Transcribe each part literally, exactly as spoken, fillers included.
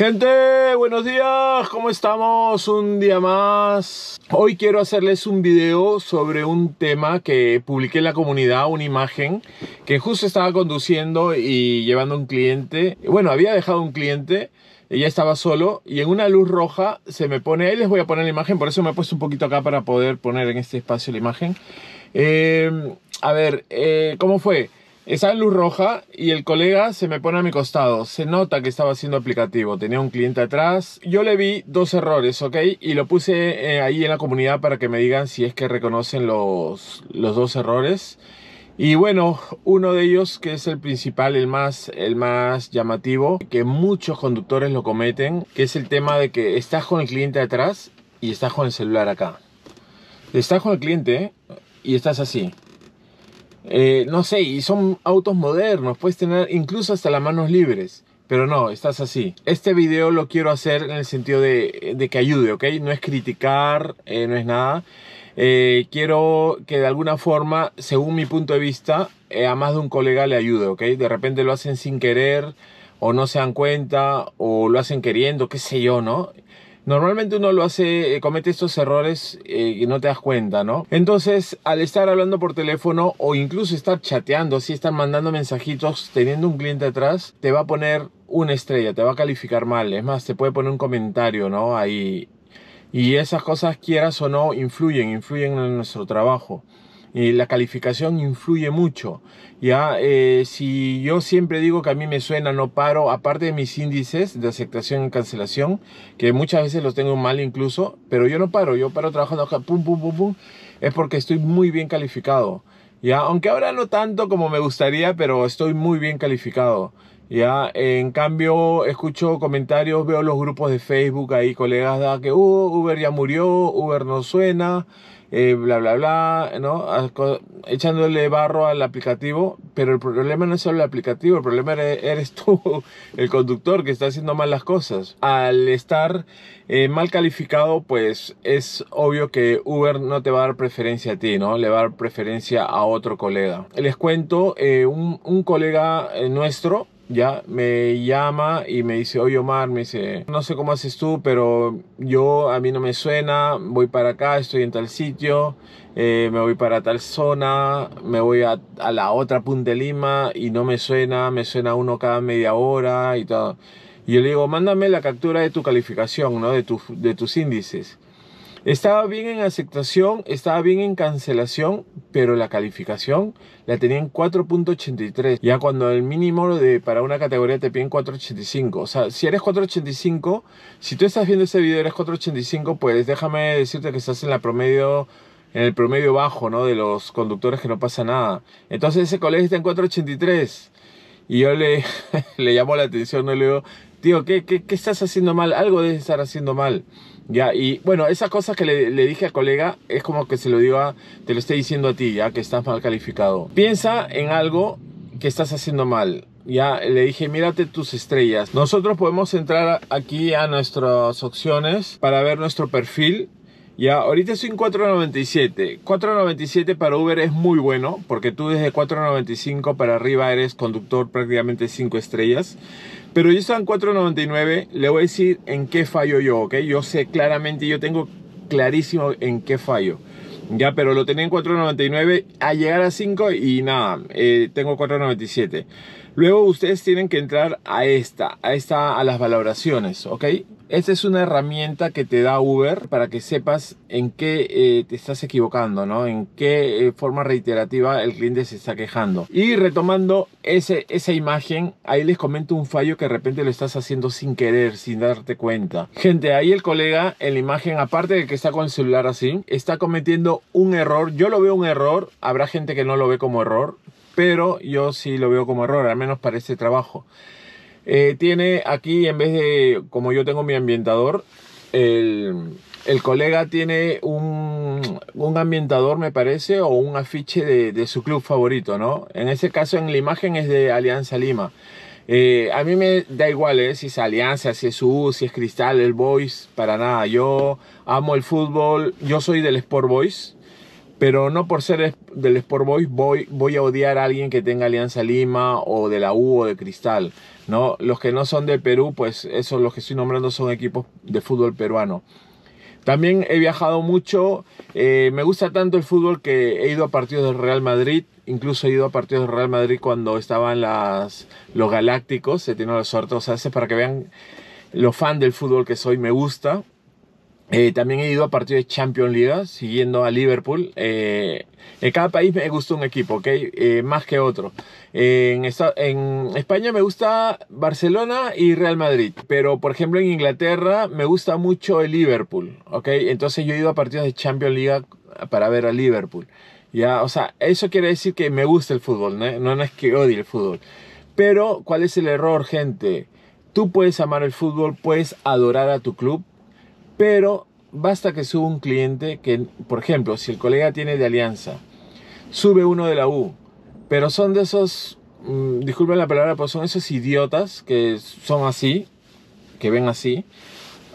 Gente, buenos días, ¿cómo estamos? Un día más. Hoy quiero hacerles un video sobre un tema que publiqué en la comunidad, una imagen que justo estaba conduciendo y llevando a un cliente. Bueno, había dejado un cliente, ya estaba solo y en una luz roja se me pone, ahí les voy a poner la imagen, por eso me he puesto un poquito acá para poder poner en este espacio la imagen. Eh, a ver, eh, ¿cómo fue? Estaba en luz roja y el colega se me pone a mi costado. Se nota que estaba haciendo aplicativo. Tenía un cliente atrás. Yo le vi dos errores, ¿ok? Y lo puse eh, ahí en la comunidad para que me digan si es que reconocen los, los dos errores. Y bueno, uno de ellos, que es el principal, el más, el más llamativo, que muchos conductores lo cometen, que es el tema de que estás con el cliente atrás y estás con el celular acá. Estás con el cliente y estás así. Eh, no sé, y son autos modernos, puedes tener incluso hasta las manos libres, pero no, estás así. Este video lo quiero hacer en el sentido de, de que ayude, ¿ok? No es criticar, eh, no es nada. Eh, quiero que de alguna forma, según mi punto de vista, eh, a más de un colega le ayude, ¿ok? De repente lo hacen sin querer, o no se dan cuenta, o lo hacen queriendo, qué sé yo, ¿no? Normalmente uno lo hace, eh, comete estos errores eh, y no te das cuenta, ¿no? Entonces, al estar hablando por teléfono o incluso estar chateando, así estar mandando mensajitos teniendo un cliente atrás, te va a poner una estrella, te va a calificar mal. Es más, te puede poner un comentario, ¿no? Ahí. Y esas cosas, quieras o no, influyen, influyen en nuestro trabajo. Y la calificación influye mucho, ¿ya? Eh, si yo siempre digo que a mí me suena, no paro, aparte de mis índices de aceptación y cancelación, que muchas veces los tengo mal incluso, pero yo no paro, yo paro trabajando, pum, pum, pum, pum, es porque estoy muy bien calificado, ¿ya? Aunque ahora no tanto como me gustaría, pero estoy muy bien calificado. Ya, en cambio, escucho comentarios, veo los grupos de Facebook ahí, colegas, da que uh, Uber ya murió, Uber no suena, eh, bla, bla, bla, ¿no? Echándole barro al aplicativo, pero el problema no es solo el aplicativo, el problema eres, eres tú, el conductor, que está haciendo mal las cosas. Al estar eh, mal calificado, pues es obvio que Uber no te va a dar preferencia a ti, ¿no? Le va a dar preferencia a otro colega. Les cuento, eh, un, un colega nuestro, ya, me llama y me dice, oye Omar, me dice, no sé cómo haces tú, pero yo, a mí no me suena, voy para acá, estoy en tal sitio, eh, me voy para tal zona, me voy a, a la otra punta de Lima y no me suena, me suena uno cada media hora y todo. Y yo le digo, mándame la captura de tu calificación, ¿no? De, tu, de tus índices. Estaba bien en aceptación, estaba bien en cancelación, pero la calificación la tenía en cuatro punto ochenta y tres. Ya cuando el mínimo de, para una categoría te piden cuatro punto ochenta y cinco. O sea, si eres cuatro punto ochenta y cinco, si tú estás viendo este video y eres cuatro punto ochenta y cinco, pues déjame decirte que estás en la promedio... en el promedio bajo, ¿no? De los conductores que no pasa nada. Entonces ese colega está en cuatro punto ochenta y tres. Y yo le, le llamo la atención, ¿no? Le digo, tío, ¿qué, qué, qué estás haciendo mal? Algo debes estar haciendo mal. Ya, y bueno, esas cosas que le, le dije al colega es como que se lo digo a, te lo estoy diciendo a ti, ya que estás mal calificado. Piensa en algo que estás haciendo mal. Ya le dije, mírate tus estrellas. Nosotros podemos entrar aquí a nuestras opciones para ver nuestro perfil. Ya, ahorita estoy en cuatro punto noventa y siete. cuatro punto noventa y siete para Uber es muy bueno, porque tú desde cuatro punto noventa y cinco para arriba eres conductor prácticamente cinco estrellas. Pero yo estaba en cuatro punto noventa y nueve, le voy a decir en qué fallo yo, ¿ok? Yo sé claramente, yo tengo clarísimo en qué fallo. Ya, pero lo tenía en cuatro punto noventa y nueve, a llegar a cinco y nada, eh, tengo cuatro punto noventa y siete. Luego ustedes tienen que entrar a esta, a esta, a las valoraciones, ¿ok? Esta es una herramienta que te da Uber para que sepas en qué eh, te estás equivocando, ¿no? En qué eh, forma reiterativa el cliente se está quejando. Y retomando ese, esa imagen, ahí les comento un fallo que de repente lo estás haciendo sin querer, sin darte cuenta. Gente, ahí el colega en la imagen, aparte de que está con el celular así, está cometiendo un error. Yo lo veo un error, habrá gente que no lo ve como error, pero yo sí lo veo como error, al menos para este trabajo. Eh, tiene aquí, en vez de, como yo tengo mi ambientador, el, el colega tiene un, un ambientador, me parece, o un afiche de, de su club favorito, ¿no? En ese caso, en la imagen es de Alianza Lima. Eh, a mí me da igual, ¿eh? Si es Alianza, si es U, si es Cristal, el Boys, para nada. Yo amo el fútbol, yo soy del Sport Boys. Pero no por ser del Sport Boys voy, voy a odiar a alguien que tenga Alianza Lima o de la U o de Cristal, ¿no? Los que no son del Perú, pues esos los que estoy nombrando son equipos de fútbol peruano. También he viajado mucho, eh, me gusta tanto el fútbol que he ido a partidos del Real Madrid, incluso he ido a partidos del Real Madrid cuando estaban las, los Galácticos, he tenido la suerte, o sea, es para que vean lo fan del fútbol que soy, me gusta. Eh, también he ido a partidos de Champions League, siguiendo a Liverpool. Eh, en cada país me gusta un equipo, ¿ok? Eh, más que otro. Eh, en, esta, en España me gusta Barcelona y Real Madrid. Pero, por ejemplo, en Inglaterra me gusta mucho el Liverpool, ¿ok? Entonces yo he ido a partidos de Champions League para ver a Liverpool. Ya, o sea, eso quiere decir que me gusta el fútbol, ¿no? No, no es que odie el fútbol. Pero, ¿cuál es el error, gente? Tú puedes amar el fútbol, puedes adorar a tu club, pero basta que suba un cliente que, por ejemplo, si el colega tiene de Alianza, sube uno de la U, pero son de esos, mmm, disculpen la palabra, pero son esos idiotas que son así, que ven así,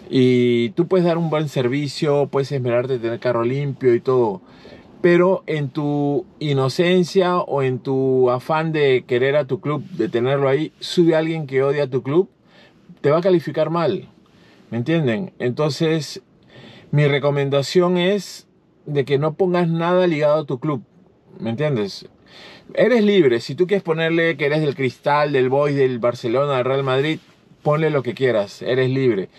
y tú puedes dar un buen servicio, puedes esmerarte de tener carro limpio y todo, pero en tu inocencia o en tu afán de querer a tu club, de tenerlo ahí, sube a alguien que odia a tu club, te va a calificar mal. ¿Me entienden? Entonces, mi recomendación es de que no pongas nada ligado a tu club. ¿Me entiendes? Eres libre. Si tú quieres ponerle que eres del Cristal, del Boys, del Barcelona, del Real Madrid, ponle lo que quieras. Eres libre.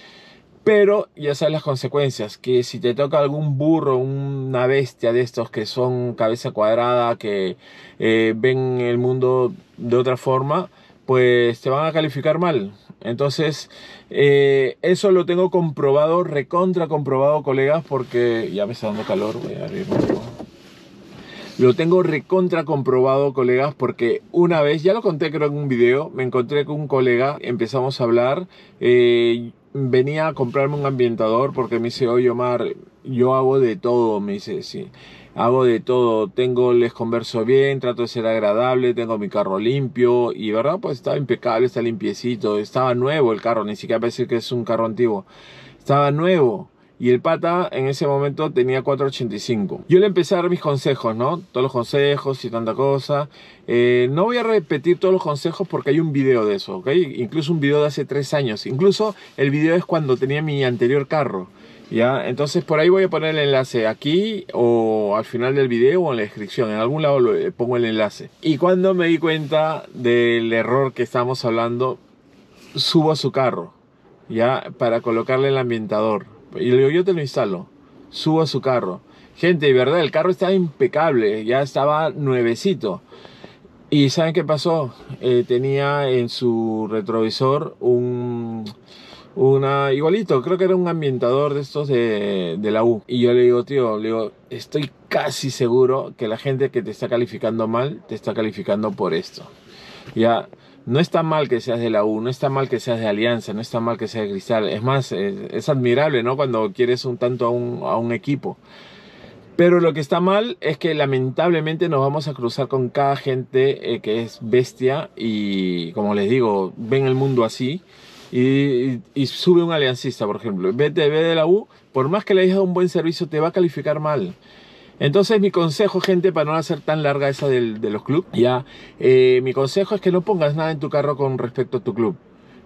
Pero ya sabes las consecuencias. Que si te toca algún burro, una bestia de estos que son cabeza cuadrada, que eh, ven el mundo de otra forma, pues te van a calificar mal. Entonces, eh, eso lo tengo comprobado, recontra comprobado, colegas, porque ya me está dando calor, voy a abrir un poco. Lo tengo recontra comprobado, colegas, porque una vez, ya lo conté creo en un video, me encontré con un colega, empezamos a hablar, eh, venía a comprarme un ambientador porque me dice, oye Omar, yo hago de todo, me dice, sí. Hago de todo, tengo, les converso bien, trato de ser agradable, tengo mi carro limpio y verdad pues estaba impecable, está limpiecito, estaba nuevo el carro, ni siquiera pensé que es un carro antiguo, estaba nuevo y el pata en ese momento tenía cuatro ochenta y cinco. Yo le empecé a dar mis consejos, ¿no? Todos los consejos y tanta cosa. Eh, no voy a repetir todos los consejos porque hay un video de eso, ¿ok? Incluso un video de hace tres años, incluso el video es cuando tenía mi anterior carro. Ya, entonces por ahí voy a poner el enlace aquí o al final del video o en la descripción, en algún lado le pongo el enlace. Y cuando me di cuenta del error que estamos hablando, subo a su carro, ya, para colocarle el ambientador. Y le digo, yo te lo instalo, subo a su carro. Gente, de verdad, el carro estaba impecable, ya estaba nuevecito. ¿Y saben qué pasó? Eh, tenía en su retrovisor un... Una, igualito, creo que era un ambientador de estos de, de la U. Y yo le digo, tío, le digo, estoy casi seguro que la gente que te está calificando mal, te está calificando por esto. Ya, no está mal que seas de la U, no está mal que seas de Alianza, no está mal que seas de Cristal. Es más, es, es admirable, ¿no? Cuando quieres un tanto a un, a un equipo. Pero lo que está mal es que lamentablemente nos vamos a cruzar con cada gente eh, que es bestia y, como les digo, ven el mundo así. Y, y sube un aliancista, por ejemplo, vete de la U, por más que le hayas dado un buen servicio, te va a calificar mal. Entonces mi consejo, gente, para no hacer tan larga esa del, de los clubes, ya, eh, mi consejo es que no pongas nada en tu carro con respecto a tu club,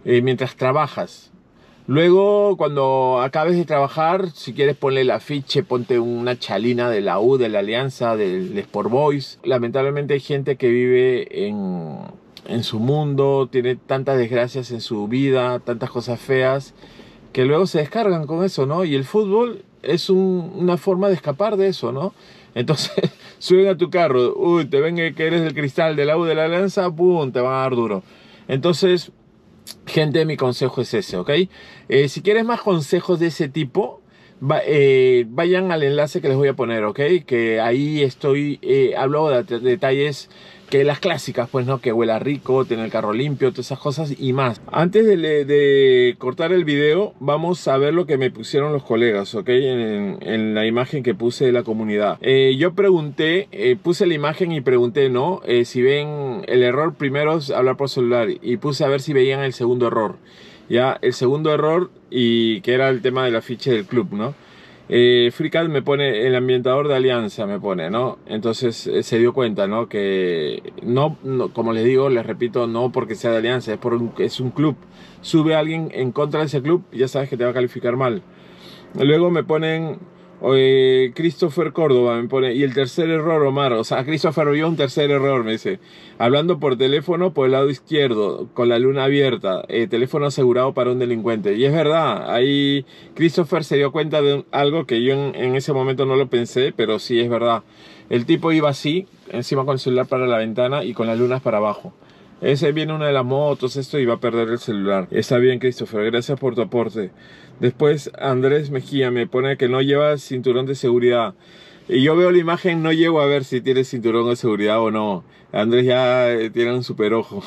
eh, mientras trabajas. Luego, cuando acabes de trabajar, si quieres ponle el afiche, ponte una chalina de la U, de la Alianza, del Sport Boys. Lamentablemente hay gente que vive en... en su mundo, tiene tantas desgracias en su vida, tantas cosas feas, que luego se descargan con eso, ¿no? Y el fútbol es un, una forma de escapar de eso, ¿no? Entonces, suben a tu carro, uy, te ven que eres del Cristal, del U, de la Alianza, ¡pum!, te van a dar duro. Entonces, gente, mi consejo es ese, ¿ok? Eh, si quieres más consejos de ese tipo, va, eh, vayan al enlace que les voy a poner, ¿ok? Que ahí estoy, eh, hablo de, de detalles... que las clásicas, pues, ¿no? Que huela rico, tener el carro limpio, todas esas cosas y más. Antes de, de cortar el video, vamos a ver lo que me pusieron los colegas, ¿ok? En, en la imagen que puse de la comunidad. Eh, yo pregunté, eh, puse la imagen y pregunté, ¿no? Eh, si ven el error, primero es hablar por celular. Y puse a ver si veían el segundo error. Ya, el segundo error, y que era el tema del afiche del club, ¿no? Eh, Frical me pone el ambientador de Alianza, me pone, ¿no? Entonces eh, se dio cuenta, ¿no? Que, no, no, como les digo, les repito, no porque sea de Alianza, es, por un, es un club. Sube a alguien en contra de ese club, ya sabes que te va a calificar mal. Luego me ponen eh, Christopher Córdoba, me pone, y el tercer error, Omar, o sea, Christopher vio un tercer error, me dice. Hablando por teléfono por el lado izquierdo, con la luna abierta, eh, teléfono asegurado para un delincuente. Y es verdad, ahí Christopher se dio cuenta de algo que yo en, en ese momento no lo pensé, pero sí es verdad. El tipo iba así, encima con el celular para la ventana y con las lunas para abajo. Ese viene una de las motos, esto, y va a perder el celular. Está bien, Christopher, gracias por tu aporte. Después Andrés Mejía me pone que no lleva cinturón de seguridad. Y yo veo la imagen, no llego a ver si tiene cinturón de seguridad o no. Andrés ya tiene un super ojo.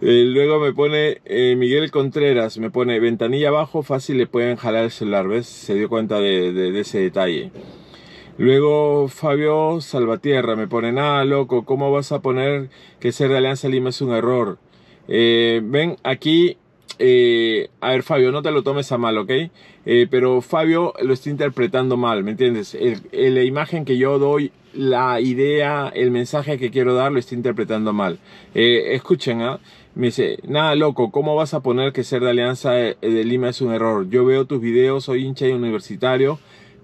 Luego me pone eh, Miguel Contreras, me pone ventanilla abajo, fácil le pueden jalar el celular, ¿ves? Se dio cuenta de, de, de ese detalle. Luego Fabio Salvatierra me pone, nada loco, ¿cómo vas a poner que ser de Alianza Lima es un error? Eh, ven, aquí, eh, a ver Fabio, no te lo tomes a mal, ¿ok? Eh, pero Fabio lo está interpretando mal, ¿me entiendes? El, el, la imagen que yo doy, la idea, el mensaje que quiero dar, lo está interpretando mal. Eh, escuchen, ¿ah? ¿eh? Me dice, nada loco, ¿cómo vas a poner que ser de Alianza de, de Lima es un error? Yo veo tus videos, soy hincha y universitario.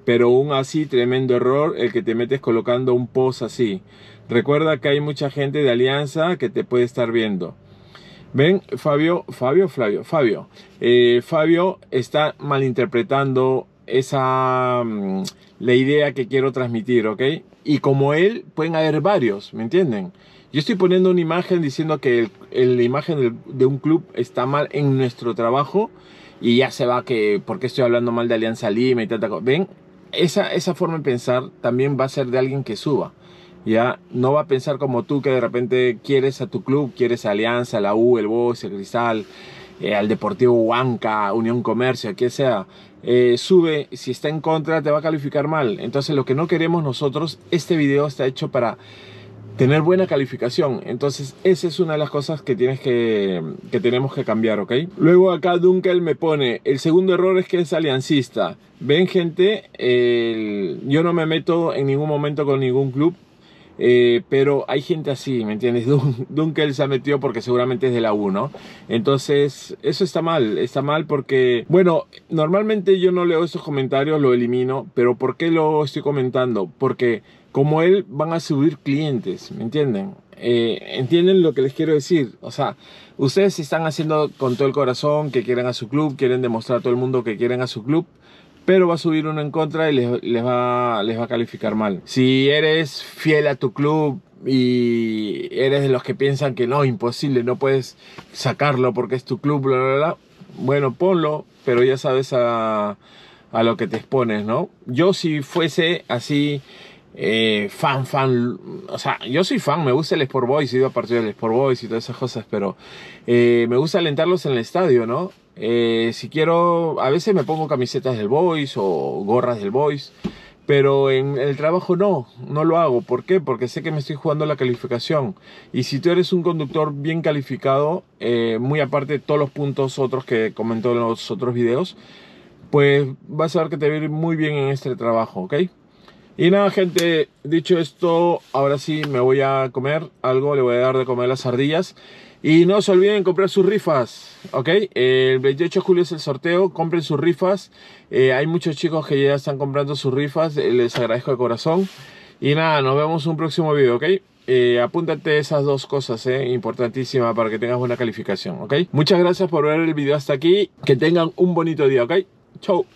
Pero aún así, tremendo error el que te metes colocando un post así. Recuerda que hay mucha gente de Alianza que te puede estar viendo. Ven, Fabio, Fabio, Flavio, Fabio. Eh, Fabio está malinterpretando esa, la idea que quiero transmitir, ¿ok? Y como él, pueden haber varios, ¿me entienden? Yo estoy poniendo una imagen diciendo que el, el, la imagen de, de un club está mal en nuestro trabajo. Y ya se va que, ¿por qué estoy hablando mal de Alianza Lima y tanta cosa? Ven. Esa, esa forma de pensar también va a ser de alguien que suba, ¿ya? No va a pensar como tú, que de repente quieres a tu club, quieres a Alianza, la U, el Boys, el Cristal, eh, al Deportivo Huanca, Unión Comercio, que sea. Eh, sube, si está en contra te va a calificar mal. Entonces lo que no queremos nosotros, este video está hecho para tener buena calificación. Entonces esa es una de las cosas que, tienes que, que tenemos que cambiar, ¿ok? Luego acá Dunkel me pone, el segundo error es que es aliancista. Ven gente, eh, yo no me meto en ningún momento con ningún club, eh, pero hay gente así, ¿me entiendes? Dun Dunkel se ha metido porque seguramente es de la U, ¿no? Entonces eso está mal, está mal porque, bueno, normalmente yo no leo estos comentarios, lo elimino, pero ¿por qué lo estoy comentando? Porque como él van a subir clientes, ¿me entienden? Eh, ¿Entienden lo que les quiero decir? O sea, ustedes están haciendo con todo el corazón que quieren a su club, quieren demostrar a todo el mundo que quieren a su club, pero va a subir uno en contra y les, les, va, les va a calificar mal. Si eres fiel a tu club y eres de los que piensan que no, imposible, no puedes sacarlo porque es tu club, bla, bla, bla, bueno, ponlo, pero ya sabes a, a lo que te expones, ¿no? Yo si fuese así... Eh, fan, fan, o sea, yo soy fan, me gusta el Sport Boys, he ido a partidos del Sport Boys y todas esas cosas, pero eh, me gusta alentarlos en el estadio, ¿no? Eh, si quiero, a veces me pongo camisetas del Boys o gorras del Boys, pero en el trabajo no, no lo hago. ¿Por qué? Porque sé que me estoy jugando la calificación. Y si tú eres un conductor bien calificado, eh, muy aparte de todos los puntos otros que comentó en los otros videos, pues vas a ver que te va a ir muy bien en este trabajo, ¿ok? Y nada gente, dicho esto, ahora sí me voy a comer algo, le voy a dar de comer las ardillas. Y no se olviden comprar sus rifas, ¿ok? El veintiocho de julio es el sorteo, compren sus rifas. Eh, hay muchos chicos que ya están comprando sus rifas, les agradezco de corazón. Y nada, nos vemos en un próximo video, ¿ok? Eh, apúntate esas dos cosas, eh, importantísimas para que tengas buena calificación, ¿ok? Muchas gracias por ver el video hasta aquí, que tengan un bonito día, ¿ok? Chau.